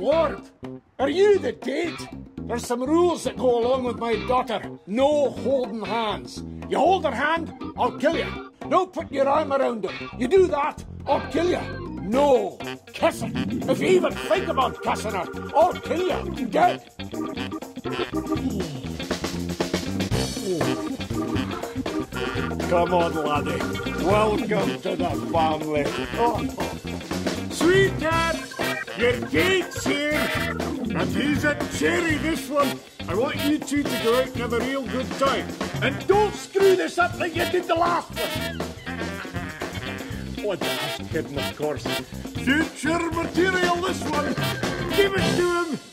Lord, are you the date? There's some rules that go along with my daughter. No holding hands. You hold her hand, I'll kill you. No putting your arm around her. You do that, I'll kill you. No kissing. If you even think about kissing her, I'll kill you. Dead. Come on, laddie. Welcome to the family. Oh. Sweetheart, your date's here. And he's a cherry, this one. I want you two to go out and have a real good time. And don't screw this up like you did the last one. What a kidding, of course. Future material, this one. Give it to him.